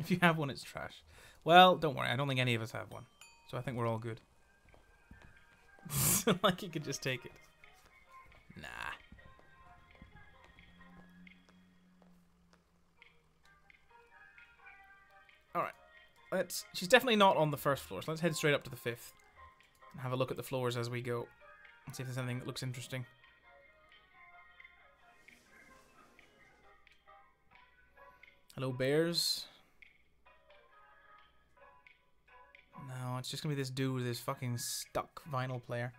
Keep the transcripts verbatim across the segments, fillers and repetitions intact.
If you have one, it's trash. Well, don't worry. I don't think any of us have one. So I think we're all good. Like, you could just take it. Nah. Alright. Let's... She's definitely not on the first floor, so let's head straight up to the fifth. And have a look at the floors as we go. And see if there's anything that looks interesting. Hello, bears. No, it's just gonna be this dude with his fucking stuck vinyl player.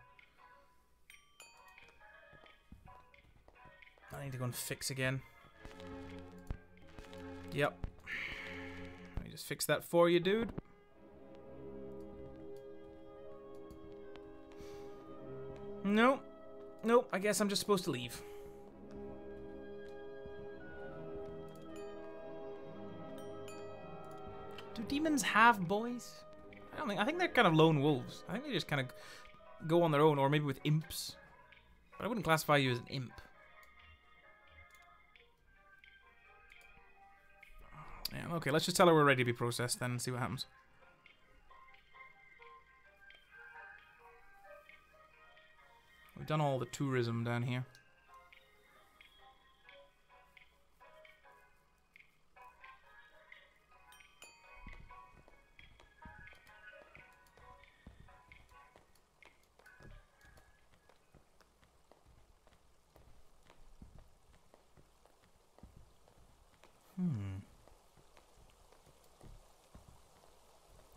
I need to go and fix again. Yep. Let me just fix that for you, dude. No. Nope, I guess I'm just supposed to leave. Do demons have boys? I don't think. I think they're kind of lone wolves. I think they just kind of go on their own, or maybe with imps. But I wouldn't classify you as an imp. Yeah, okay, let's just tell her we're ready to be processed then and see what happens. We've done all the tourism down here.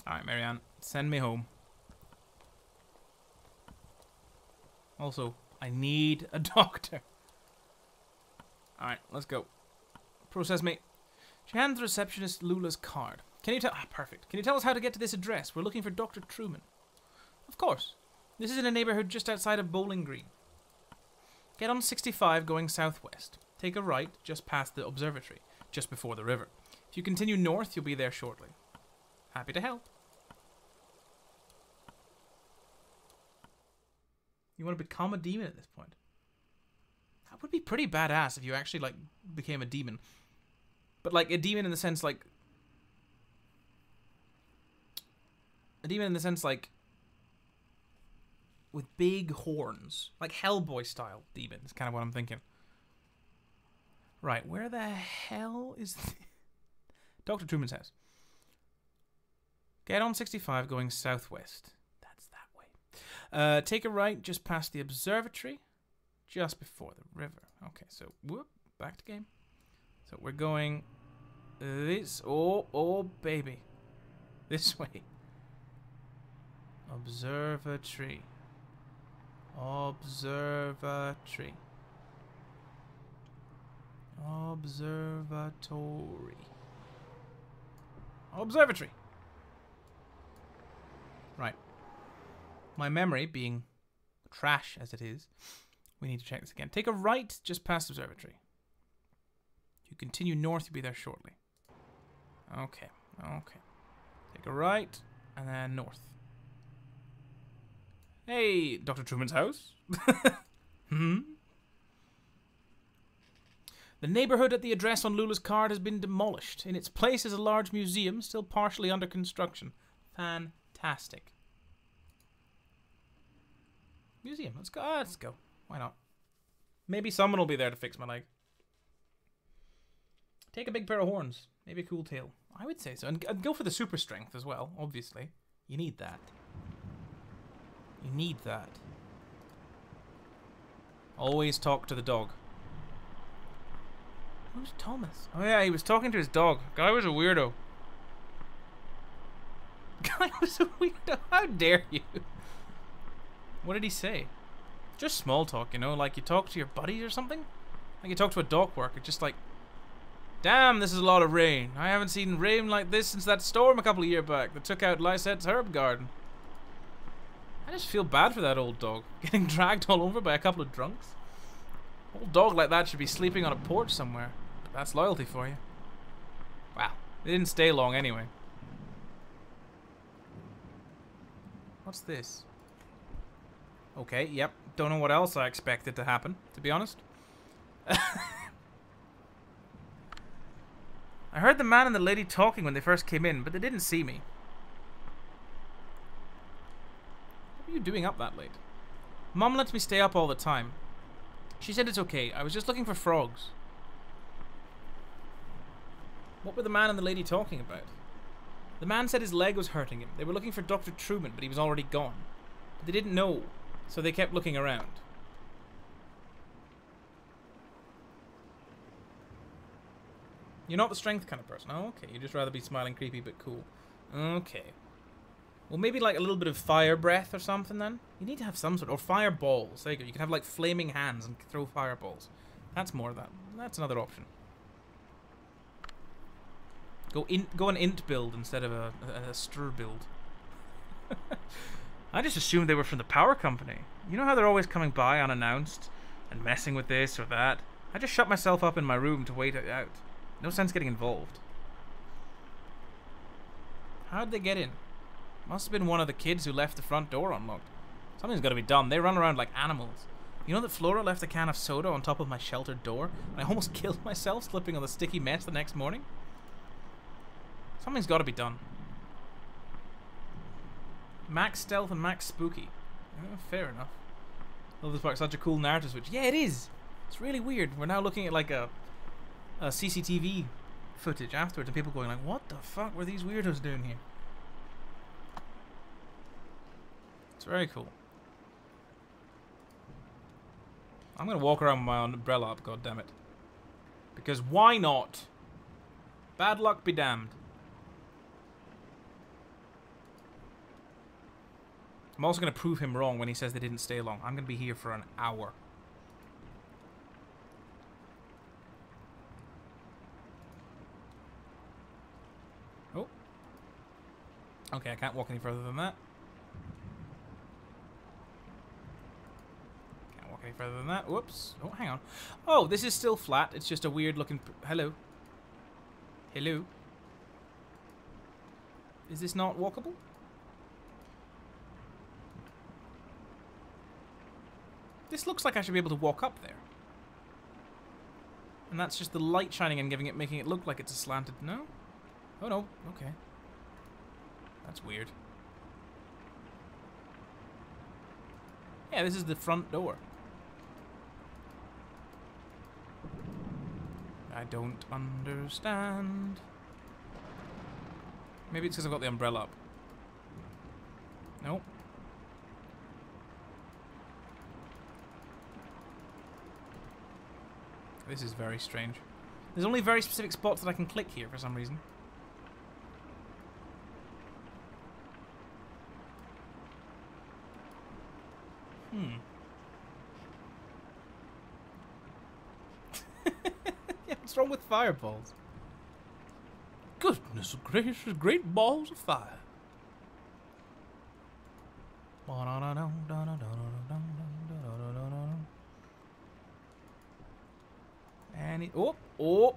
Alright, Marianne, send me home. Also, I need a doctor. Alright, let's go. Process me. She hands the receptionist Lula's card. Can you tell... Ah, perfect. Can you tell us how to get to this address? We're looking for Doctor Truman. Of course. This is in a neighborhood just outside of Bowling Green. Get on sixty-five going southwest. Take a right just past the observatory, just before the river. If you continue north, you'll be there shortly. Happy to help. You want to become a demon at this point? That would be pretty badass if you actually, like, became a demon. But, like, a demon in the sense, like... A demon in the sense, like... With big horns. Like, Hellboy-style demon is kind of what I'm thinking. Right, where the hell is... The... Doctor Truman's house. Get on sixty-five going southwest. Uh, take a right just past the observatory, just before the river. Okay, so, whoop, back to game. So we're going this, oh, oh, baby. This way. Observatory. Observatory. Observatory. Observatory. Right. My memory being trash as it is, we need to check this again. Take a right just past observatory. You continue north, you'll be there shortly. Okay, okay. Take a right and then north. Hey, Doctor Truman's house. Hmm? The neighborhood at the address on Lula's card has been demolished. In its place is a large museum, still partially under construction. Fantastic. Museum, let's go. Ah, let's go. Why not? Maybe someone will be there to fix my leg. Take a big pair of horns. Maybe a cool tail. I would say so. And go for the super strength as well, obviously. You need that. You need that. Always talk to the dog. Who's Thomas? Oh yeah, he was talking to his dog. Guy was a weirdo. Guy was a weirdo. How dare you? What did he say? Just small talk, you know, like you talk to your buddies or something? Like you talk to a dock worker, just like, damn, this is a lot of rain. I haven't seen rain like this since that storm a couple of years back that took out Lysette's herb garden. I just feel bad for that old dog, getting dragged all over by a couple of drunks. Old dog like that should be sleeping on a porch somewhere. But that's loyalty for you. Wow, they didn't stay long anyway. What's this? Okay, yep. Don't know what else I expected to happen, to be honest. I heard the man and the lady talking when they first came in, but they didn't see me. What are you doing up that late? Mom lets me stay up all the time. She said it's okay. I was just looking for frogs. What were the man and the lady talking about? The man said his leg was hurting him. They were looking for Doctor Truman, but he was already gone. But they didn't know, so they kept looking around. You're not the strength kind of person. Oh, okay. You'd just rather be smiling creepy but cool. Okay. Well, maybe like a little bit of fire breath or something then? You need to have some sort of... Or fireballs. There you go. You can have like flaming hands and throw fireballs. That's more of that. That's another option. Go in, go an int build instead of a, a, a stir build. I just assumed they were from the power company. You know how they're always coming by unannounced and messing with this or that? I just shut myself up in my room to wait it out. No sense getting involved. How'd they get in? Must have been one of the kids who left the front door unlocked. Something's got to be done. They run around like animals. You know that Flora left a can of soda on top of my sheltered door? And I almost killed myself slipping on the sticky mess the next morning? Something's got to be done. Max stealth and max spooky. Oh, fair enough. Love this part. Such a cool narrative switch. Yeah, it is. It's really weird. We're now looking at like a, a C C T V footage afterwards, and people going like, "What the fuck were these weirdos doing here?" It's very cool. I'm gonna walk around with my umbrella up. God damn it. Because why not? Bad luck be damned. I'm also going to prove him wrong when he says they didn't stay long. I'm going to be here for an hour. Oh. Okay, I can't walk any further than that. Can't walk any further than that. Whoops. Oh, hang on. Oh, this is still flat. It's just a weird looking... P Hello. Hello. Is this not walkable? This looks like I should be able to walk up there. And that's just the light shining and giving it, making it look like it's a slanted... No? Oh, no. Okay. That's weird. Yeah, this is the front door. I don't understand. Maybe it's because I've got the umbrella up. Nope. This is very strange. There's only very specific spots that I can click here for some reason. Hmm. Yeah, what's wrong with fireballs? Goodness gracious, great balls of fire. And it, oh, oh,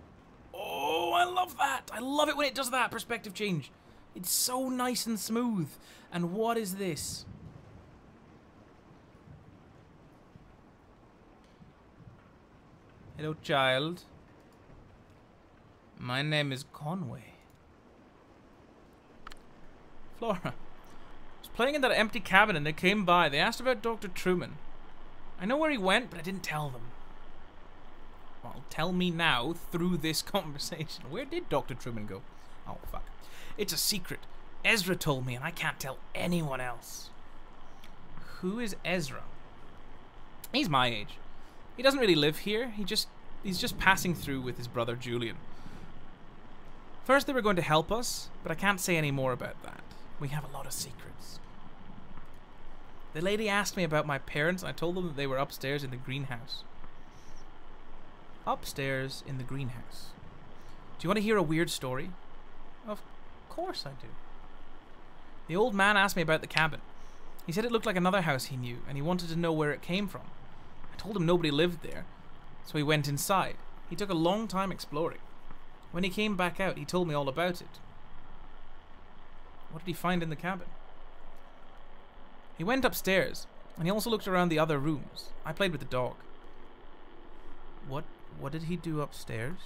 oh, I love that. I love it when it does that perspective change. It's so nice and smooth. And what is this? Hello, child. My name is Conway. Flora. I was playing in that empty cabin and they came by. They asked about Doctor Truman. I know where he went, but I didn't tell them. Well, tell me now through this conversation. Where did Doctor Truman go? Oh, fuck. It's a secret. Ezra told me, and I can't tell anyone else. Who is Ezra? He's my age. He doesn't really live here. He just He's just passing through with his brother, Julian. First, they were going to help us, but I can't say any more about that. We have a lot of secrets. The lady asked me about my parents, and I told them that they were upstairs in the greenhouse. Upstairs in the greenhouse. Do you want to hear a weird story? Of course I do. The old man asked me about the cabin. He said it looked like another house he knew, and he wanted to know where it came from. I told him nobody lived there, so he went inside. He took a long time exploring. When he came back out, he told me all about it. What did he find in the cabin? He went upstairs, and he also looked around the other rooms. I played with the dog. What? What did he do upstairs?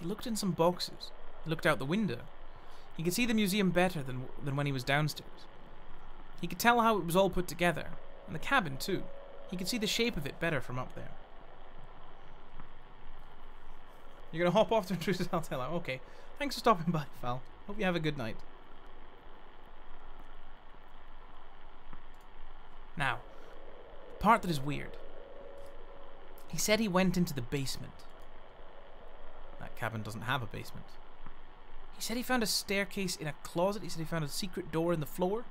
He looked in some boxes. He looked out the window. He could see the museum better than, than when he was downstairs. He could tell how it was all put together, and the cabin too. He could see the shape of it better from up there. You're gonna hop off to intrusive Altella. Okay. Thanks for stopping by, Val. Hope you have a good night. Now, the part that is weird. He said he went into the basement. That cabin doesn't have a basement. He said he found a staircase in a closet. He said he found a secret door in the floor.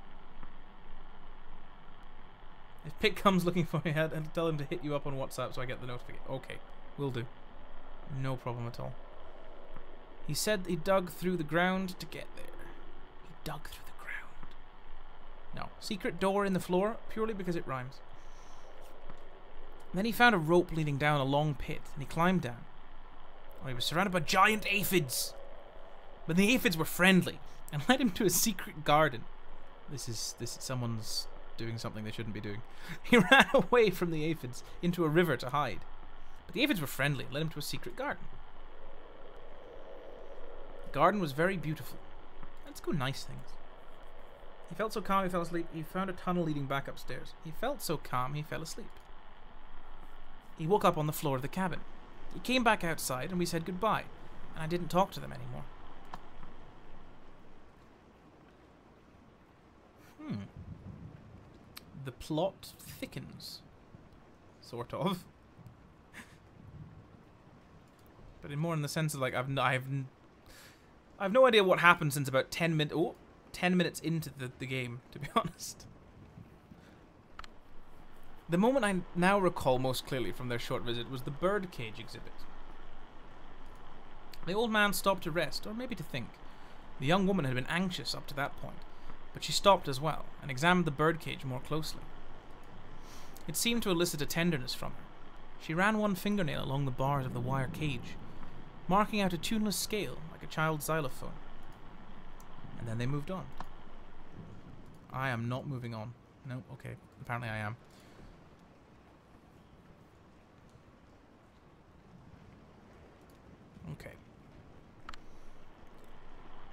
If Pitt comes looking for me, I'd tell him to hit you up on WhatsApp so I get the notification. Okay, will do. No problem at all. He said he dug through the ground to get there. He dug through the ground. No. Secret door in the floor, purely because it rhymes. And then he found a rope leading down a long pit, and he climbed down. Oh, he was surrounded by giant aphids. But the aphids were friendly, and led him to a secret garden. This is, this is someone's doing something they shouldn't be doing. He ran away from the aphids into a river to hide. But the aphids were friendly and led him to a secret garden. The garden was very beautiful. Let's go nice things. He felt so calm he fell asleep. He found a tunnel leading back upstairs. He felt so calm he fell asleep. He woke up on the floor of the cabin. He came back outside and we said goodbye. And I didn't talk to them anymore. Hmm. The plot thickens. Sort of. But in more in the sense of like I've n I've n I've no idea what happened since about ten minutes. Oh, ten minutes into the the game, to be honest. The moment I now recall most clearly from their short visit was the birdcage exhibit. The old man stopped to rest, or maybe to think. The young woman had been anxious up to that point, but she stopped as well and examined the birdcage more closely. It seemed to elicit a tenderness from her. She ran one fingernail along the bars of the wire cage, marking out a tuneless scale like a child's xylophone. And then they moved on. I am not moving on. No, okay. Apparently I am. Okay.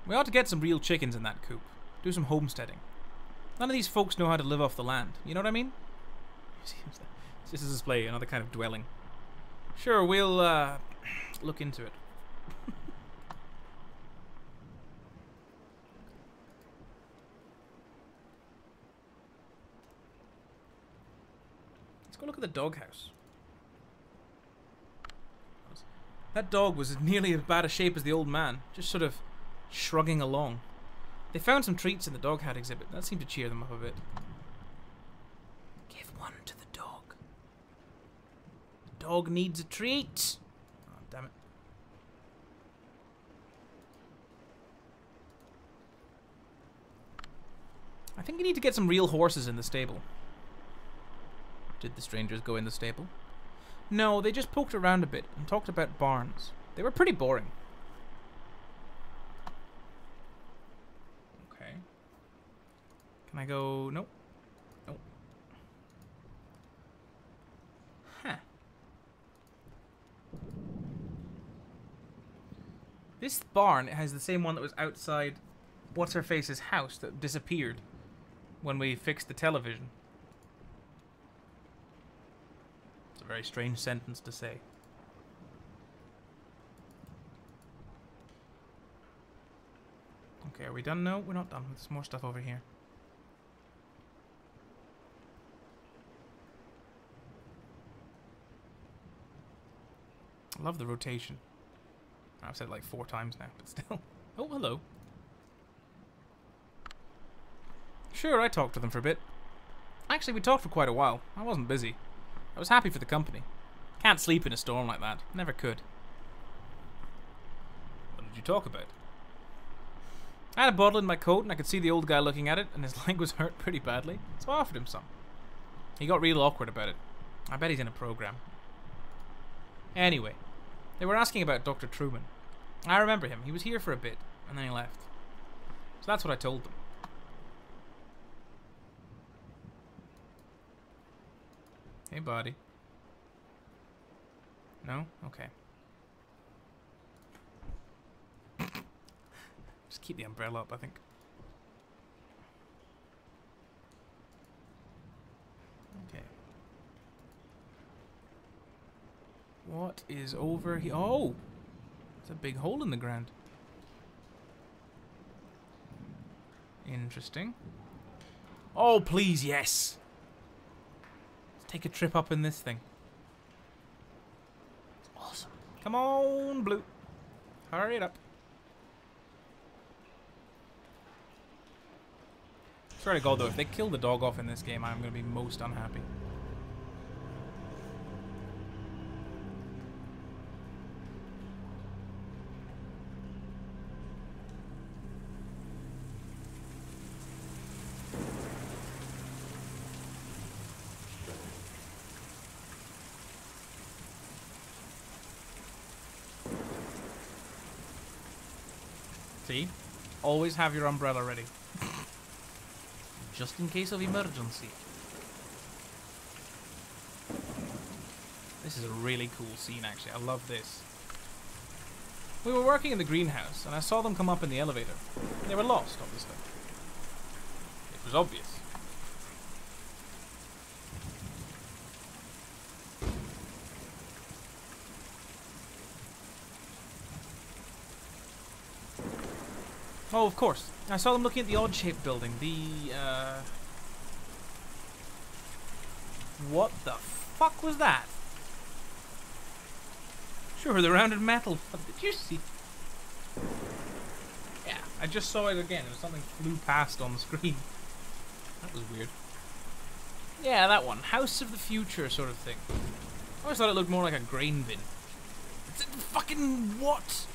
We ought to get some real chickens in that coop. Do some homesteading. None of these folks know how to live off the land. You know what I mean? This is a display, another kind of dwelling. Sure, we'll uh, look into it. Let's go look at the doghouse. That dog was nearly as bad a shape as the old man, just sort of shrugging along. They found some treats in the dog hat exhibit. That seemed to cheer them up a bit. Give one to the dog. The dog needs a treat. Oh, damn it. I think you need to get some real horses in the stable. Did the strangers go in the stable? No, they just poked around a bit and talked about barns. They were pretty boring. Okay. Can I go? Nope. Nope. Huh. This barn, it has the same one that was outside What's-Her-Face's house that disappeared when we fixed the television. A very strange sentence to say. Okay, are we done? No, we're not done. There's more stuff over here. I love the rotation. I've said it like four times now, but still. Oh, hello. Sure, I talked to them for a bit. Actually, we talked for quite a while. I wasn't busy. I was happy for the company. Can't sleep in a storm like that. Never could. What did you talk about? I had a bottle in my coat and I could see the old guy looking at it and his leg was hurt pretty badly, so I offered him some. He got real awkward about it. I bet he's in a program. Anyway, they were asking about Doctor Truman. I remember him. He was here for a bit and then he left. So that's what I told them. Hey, buddy. No? Okay. Just keep the umbrella up, I think. Okay. What is over here? Oh! There's a big hole in the ground. Interesting. Oh, please, yes! Let's take a trip up in this thing. It's awesome. Come on, Blue. Hurry it up. Swear to God, though, if they kill the dog off in this game, I'm going to be most unhappy. See? Always have your umbrella ready. Just in case of emergency. This is a really cool scene, actually. I love this. We were working in the greenhouse, and I saw them come up in the elevator. They were lost, obviously. It was obvious. Oh, of course. I saw them looking at the odd-shaped building. The, uh... what the fuck was that? Sure, the rounded metal. But did you see? Yeah, I just saw it again. It was something flew past on the screen. That was weird. Yeah, that one. House of the Future sort of thing. I always thought it looked more like a grain bin. It's a fucking what?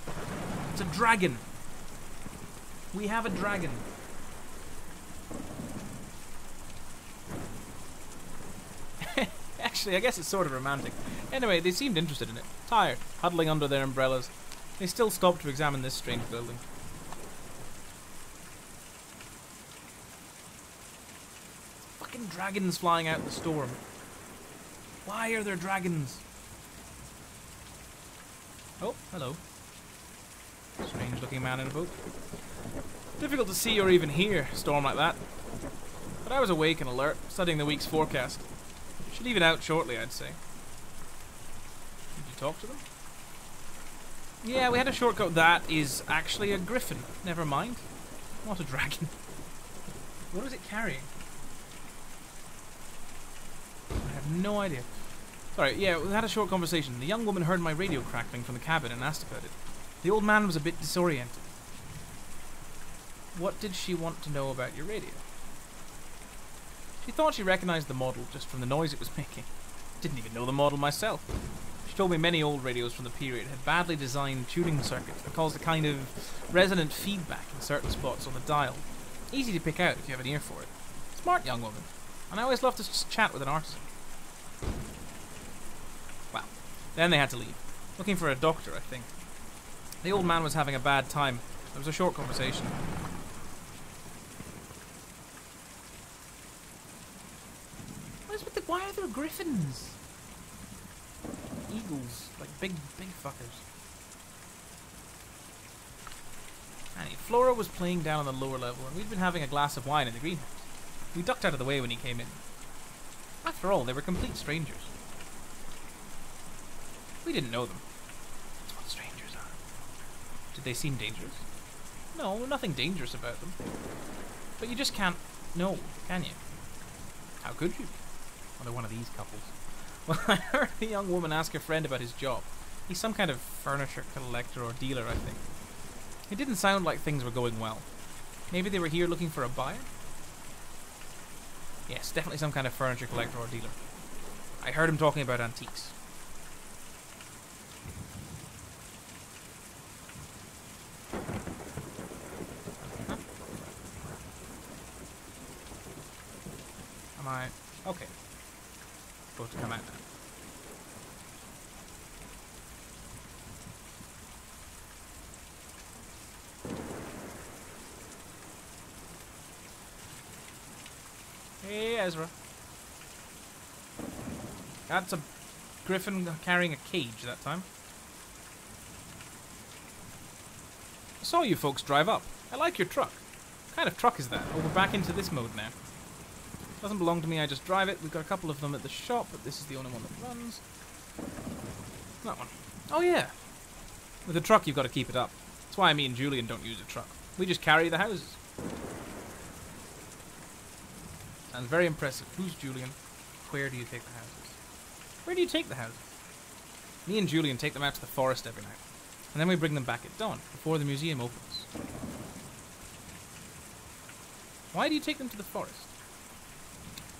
It's a dragon. We have a dragon. Actually, I guess it's sort of romantic. Anyway, they seemed interested in it. Tired, huddling under their umbrellas. They still stopped to examine this strange building. Fucking dragons flying out the storm. Why are there dragons? Oh, hello. Strange looking man in a boat. Difficult to see or even hear a storm like that. But I was awake and alert, studying the week's forecast. Should leave it out shortly, I'd say. Did you talk to them? Yeah, we had a shortcut. That is actually a griffin. Never mind. Not a dragon. What is it carrying? I have no idea. Sorry, yeah, we had a short conversation. The young woman heard my radio crackling from the cabin and asked about it. The old man was a bit disoriented. What did she want to know about your radio? She thought she recognized the model just from the noise it was making. Didn't even know the model myself. She told me many old radios from the period had badly designed tuning circuits that caused a kind of resonant feedback in certain spots on the dial. Easy to pick out if you have an ear for it. Smart young woman. And I always loved to just chat with an artisan. Well, then they had to leave. Looking for a doctor, I think. The old man was having a bad time. It was a short conversation. What is with the, why are there griffins? Eagles, like big, big fuckers. Annie, Flora was playing down on the lower level, and we'd been having a glass of wine in the greenhouse. We ducked out of the way when he came in. After all, they were complete strangers. We didn't know them. Did they seem dangerous? No, nothing dangerous about them. But you just can't know, can you? How could you? Under one of these couples. Well, I heard the young woman ask a friend about his job. He's some kind of furniture collector or dealer, I think. It didn't sound like things were going well. Maybe they were here looking for a buyer? Yes, definitely some kind of furniture collector or dealer. I heard him talking about antiques. I, okay. Supposed to come out now. Hey, Ezra. That's a griffin carrying a cage that time. I saw you folks drive up. I like your truck. What kind of truck is that? Oh, we're back into this mode now. It doesn't belong to me, I just drive it. We've got a couple of them at the shop, but this is the only one that runs. That one. Oh, yeah. With a truck, you've got to keep it up. That's why me and Julian don't use a truck. We just carry the houses. Sounds very impressive. Who's Julian? Where do you take the houses? Where do you take the houses? Me and Julian take them out to the forest every night. And then we bring them back at dawn, before the museum opens. Why do you take them to the forest?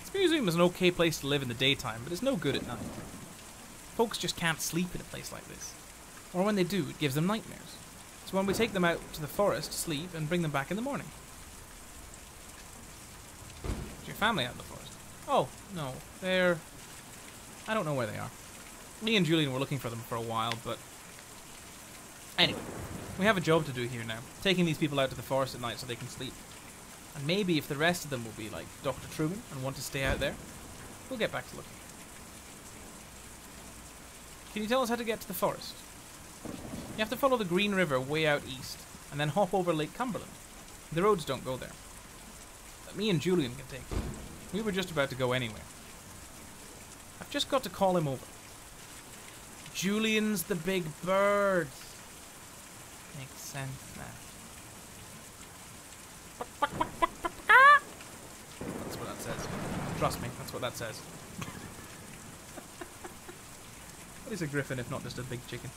This museum is an okay place to live in the daytime, but it's no good at night. Folks just can't sleep in a place like this. Or when they do, it gives them nightmares. So when we take them out to the forest to sleep and bring them back in the morning. Is your family out in the forest? Oh, no. They're... I don't know where they are. Me and Julian were looking for them for a while, but... Anyway, we have a job to do here now. Taking these people out to the forest at night so they can sleep. And maybe if the rest of them will be like Doctor Truman and want to stay out there, we'll get back to looking. Can you tell us how to get to the forest? You have to follow the Green River way out east, and then hop over Lake Cumberland. The roads don't go there. But me and Julian can take it. We were just about to go anyway. I've just got to call him over. Julian's the big bird. Makes sense now. That's what that says. Trust me, that's what that says. What is a griffin if not just a big chicken?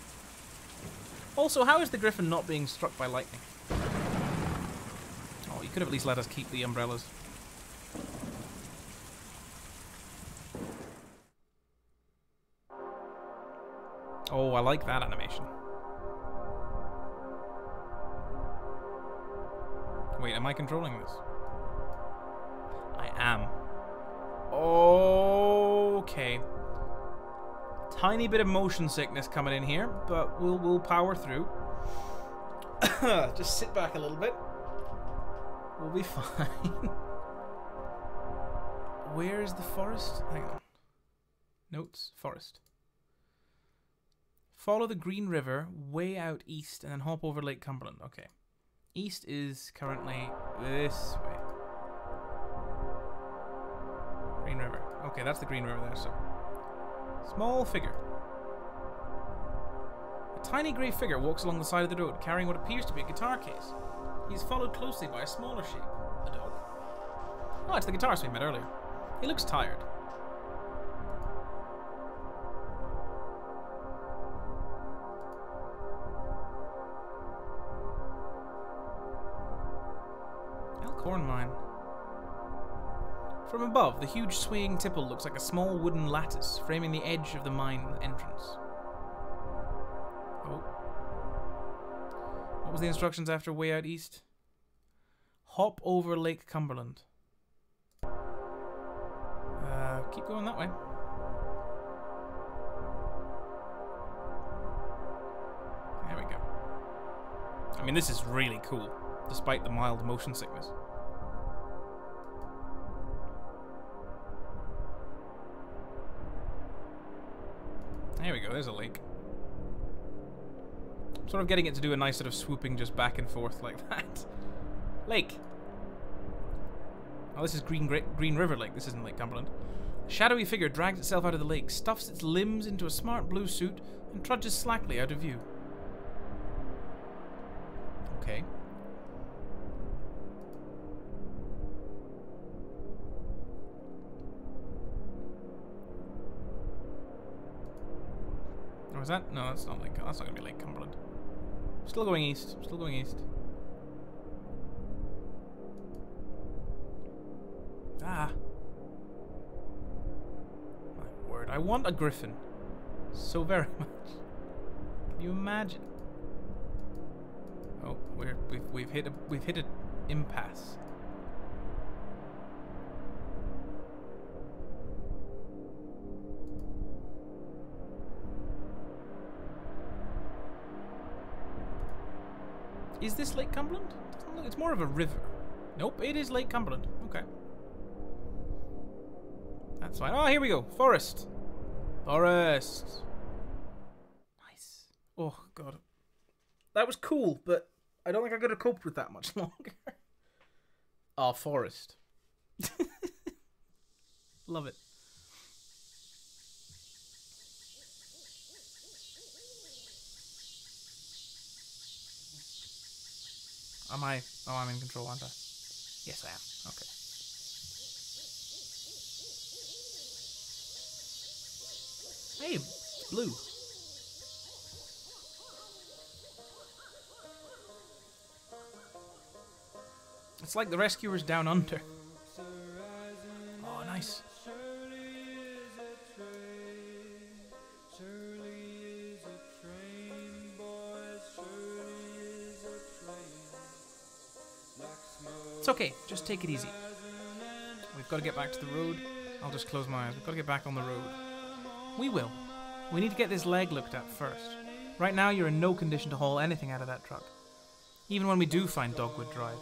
Also, how is the griffin not being struck by lightning? Oh, you could have at least let us keep the umbrellas. Oh, I like that animation. Wait, am I controlling this? I am. Okay. Tiny bit of motion sickness coming in here, but we'll we'll power through. Just sit back a little bit. We'll be fine. Where is the forest? Hang on. Notes, forest. Follow the Green River way out east and then hop over Lake Cumberland. Okay. East is currently this way. Green River. Okay, that's the Green River there, so... Small figure. A tiny grey figure walks along the side of the road, carrying what appears to be a guitar case. He is followed closely by a smaller shape, a dog. Oh, it's the guitarist we met earlier. He looks tired. Elkhorn mine. From above, the huge swaying tipple looks like a small wooden lattice framing the edge of the mine entrance. Oh. What was the instructions after way out east? Hop over Lake Cumberland. Uh, keep going that way. There we go. I mean, this is really cool, despite the mild motion sickness. There we go, there's a lake. I'm sort of getting it to do a nice sort of swooping just back and forth like that. Lake. Oh, this is Green, Green River Lake. This isn't Lake Cumberland. A shadowy figure drags itself out of the lake, stuffs its limbs into a smart blue suit, and trudges slackly out of view. Okay. Is that? No, that's not Lake. That's not gonna be Lake Cumberland. Still going east. Still going east. Ah. My word, I want a griffin so very much. Can you imagine? Oh, we're, we've we've hit a we've hit an impasse. Is this Lake Cumberland? Doesn't look, it's more of a river. Nope, it is Lake Cumberland. Okay. That's fine. Oh, here we go. Forest. Forest. Nice. Oh, God. That was cool, but I don't think I could have coped with that much longer. Our forest. Love it. Am I? Oh, I'm in control, aren't I? Yes, I am. Okay. Hey, it's blue. It's like the rescuers down under. Oh, nice. It's okay, just take it easy. We've got to get back to the road. I'll just close my eyes. We've got to get back on the road. We will. We need to get this leg looked at first. Right now you're in no condition to haul anything out of that truck. Even when we do find Dogwood Drive.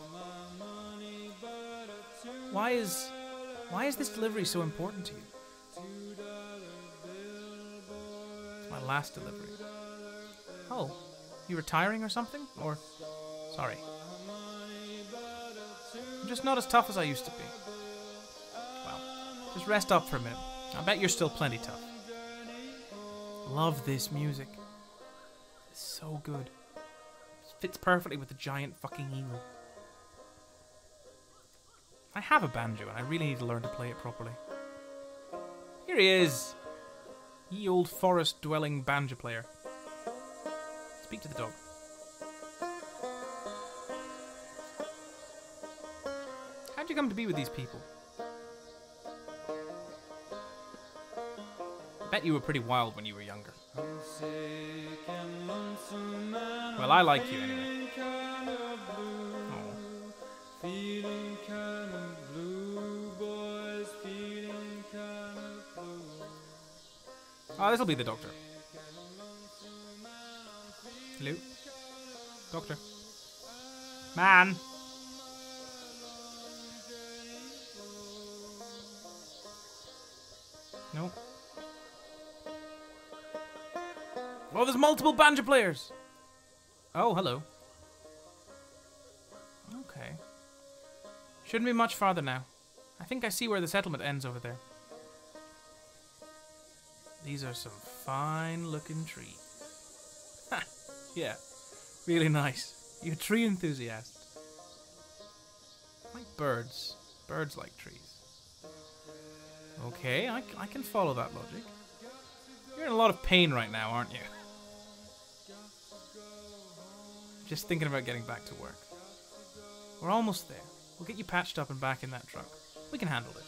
Why is... why is this delivery so important to you? It's my last delivery. Oh, you retiring or something? Or... sorry. I'm just not as tough as I used to be. Well, just rest up for a minute. I bet you're still plenty tough. Love this music. It's so good. It fits perfectly with the giant fucking eagle. I have a banjo and I really need to learn to play it properly. Here he is! Ye old forest-dwelling banjo player. Speak to the dog. How'd you come to be with these people? I bet you were pretty wild when you were younger. Well, I like you anyway. Oh, this'll be the doctor. Hello? Doctor. Man! No. Oh, there's multiple banjo players! Oh, hello. Okay. Shouldn't be much farther now. I think I see where the settlement ends over there. These are some fine-looking trees. Ha! Yeah. Really nice. You're a tree enthusiast. Like birds. Birds like trees. Okay, I, I can follow that logic. You're in a lot of pain right now, aren't you? Just thinking about getting back to work. We're almost there. We'll get you patched up and back in that truck. We can handle it.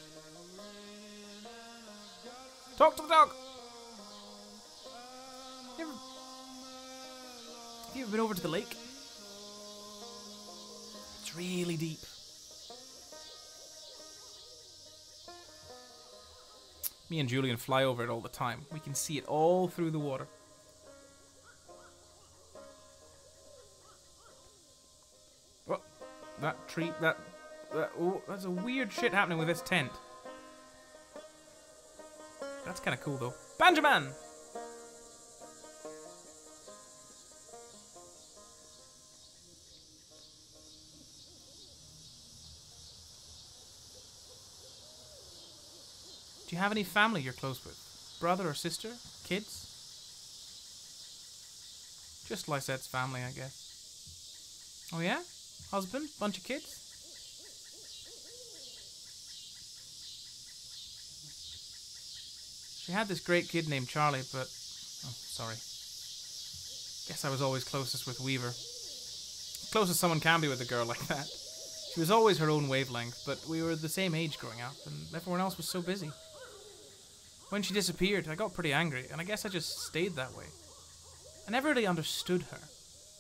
Talk to the dog! You ever, have you ever been over to the lake? It's really deep. Me and Julian fly over it all the time. We can see it all through the water. That tree, that, that oh, that's a weird shit happening with this tent. That's kind of cool though. Banjo Man! Do you have any family you're close with? Brother or sister? Kids? Just Lysette's family, I guess. Oh yeah? Husband? Bunch of kids? She had this great kid named Charlie, but... oh, sorry. Guess I was always closest with Weaver. As close as someone can be with a girl like that. She was always her own wavelength, but we were the same age growing up, and everyone else was so busy. When she disappeared, I got pretty angry, and I guess I just stayed that way. I never really understood her,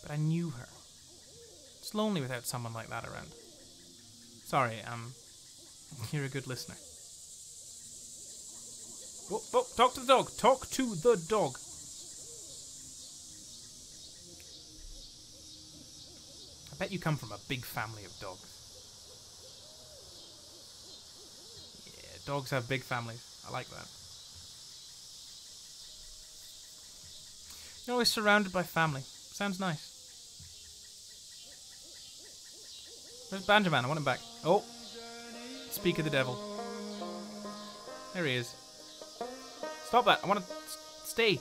but I knew her. It's lonely without someone like that around. Sorry, um, you're a good listener. Oh, oh, talk to the dog! Talk to the dog! I bet you come from a big family of dogs. Yeah, dogs have big families. I like that. You're always surrounded by family. Sounds nice. Where's Banjo Man? I want him back. Oh. Speak of the devil. There he is. Stop that. I want to stay.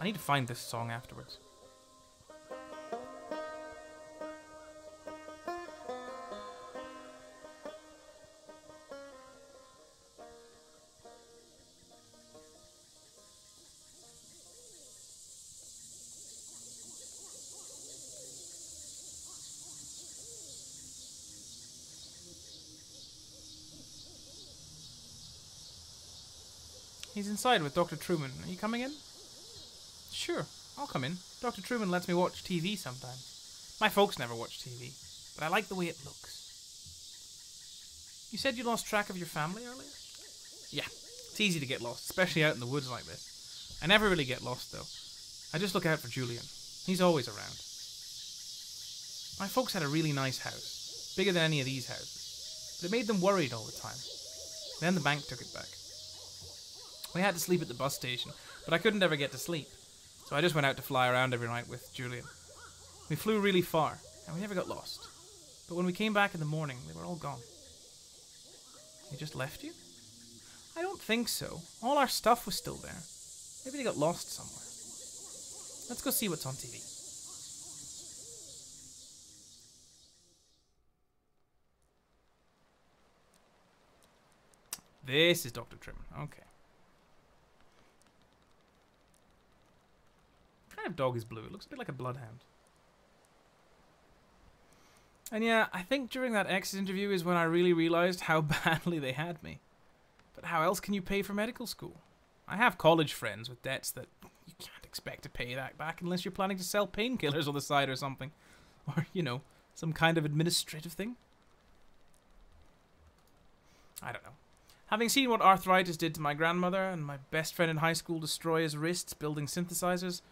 I need to find this song afterwards. He's inside with Doctor Truman. Are you coming in? Sure, I'll come in. Doctor Truman lets me watch T V sometimes. My folks never watch T V, but I like the way it looks. You said you lost track of your family earlier? Yeah, it's easy to get lost, especially out in the woods like this. I never really get lost, though. I just look out for Julian. He's always around. My folks had a really nice house, bigger than any of these houses, but it made them worried all the time. Then the bank took it back. We had to sleep at the bus station, but I couldn't ever get to sleep, so I just went out to fly around every night with Julian. We flew really far, and we never got lost. But when we came back in the morning, they were all gone. They just left you? I don't think so. All our stuff was still there. Maybe they got lost somewhere. Let's go see what's on T V. This is Doctor Truman. Okay. Kind of dog is blue. It looks a bit like a bloodhound. And yeah, I think during that exit interview is when I really realized how badly they had me. But how else can you pay for medical school? I have college friends with debts that you can't expect to pay that back unless you're planning to sell painkillers on the side or something. Or, you know, some kind of administrative thing. I don't know. Having seen what arthritis did to my grandmother and my best friend in high school destroy his wrists building synthesizers,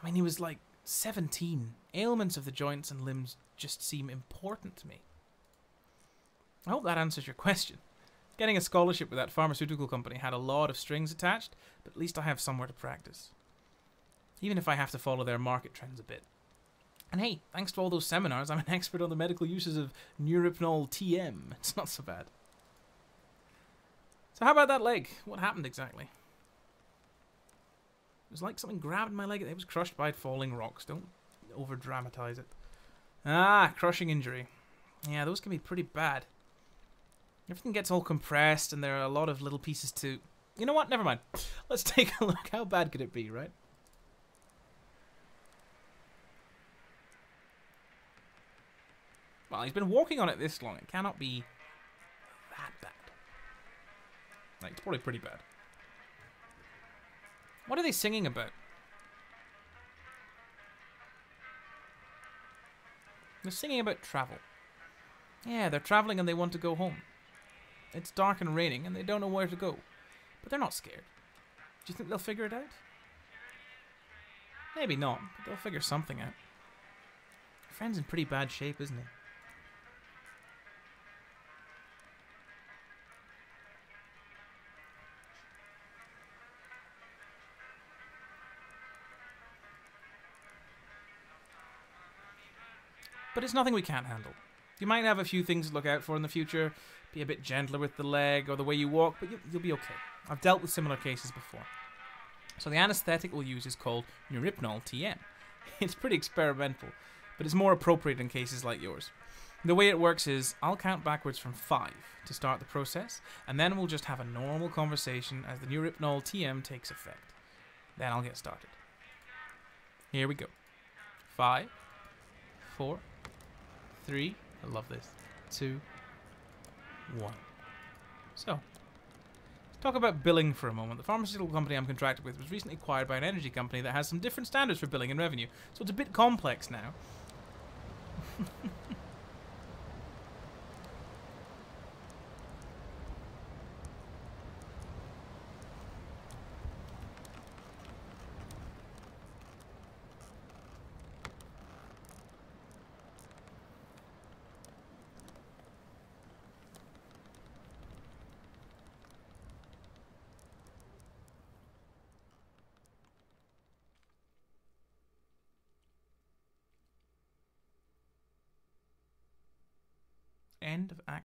I mean, he was like seventeen. Ailments of the joints and limbs just seem important to me. I hope that answers your question. Getting a scholarship with that pharmaceutical company had a lot of strings attached, but at least I have somewhere to practice. Even if I have to follow their market trends a bit. And hey, thanks to all those seminars, I'm an expert on the medical uses of Neuripnol T M. It's not so bad. So how about that leg? What happened exactly? It was like something grabbed my leg. It was crushed by falling rocks. Don't over-dramatize it. Ah, crushing injury. Yeah, those can be pretty bad. Everything gets all compressed, and there are a lot of little pieces to... You know what? Never mind. Let's take a look. How bad could it be, right? Well, he's been walking on it this long. It cannot be that bad. Like, it's probably pretty bad. What are they singing about? They're singing about travel. Yeah, they're traveling and they want to go home. It's dark and raining and they don't know where to go. But they're not scared. Do you think they'll figure it out? Maybe not, but they'll figure something out. Your friend's in pretty bad shape, isn't he? But it's nothing we can't handle. You might have a few things to look out for in the future. Be a bit gentler with the leg or the way you walk, but you, you'll be okay. I've dealt with similar cases before. So the anesthetic we'll use is called Neuripnol T M. It's pretty experimental, but it's more appropriate in cases like yours. The way it works is I'll count backwards from five to start the process, and then we'll just have a normal conversation as the Neuripnol T M takes effect. Then I'll get started. Here we go. Five, four, three, I love this, two, one. So, let's talk about billing for a moment. The pharmaceutical company I'm contracted with was recently acquired by an energy company that has some different standards for billing and revenue, so it's a bit complex now. End of Act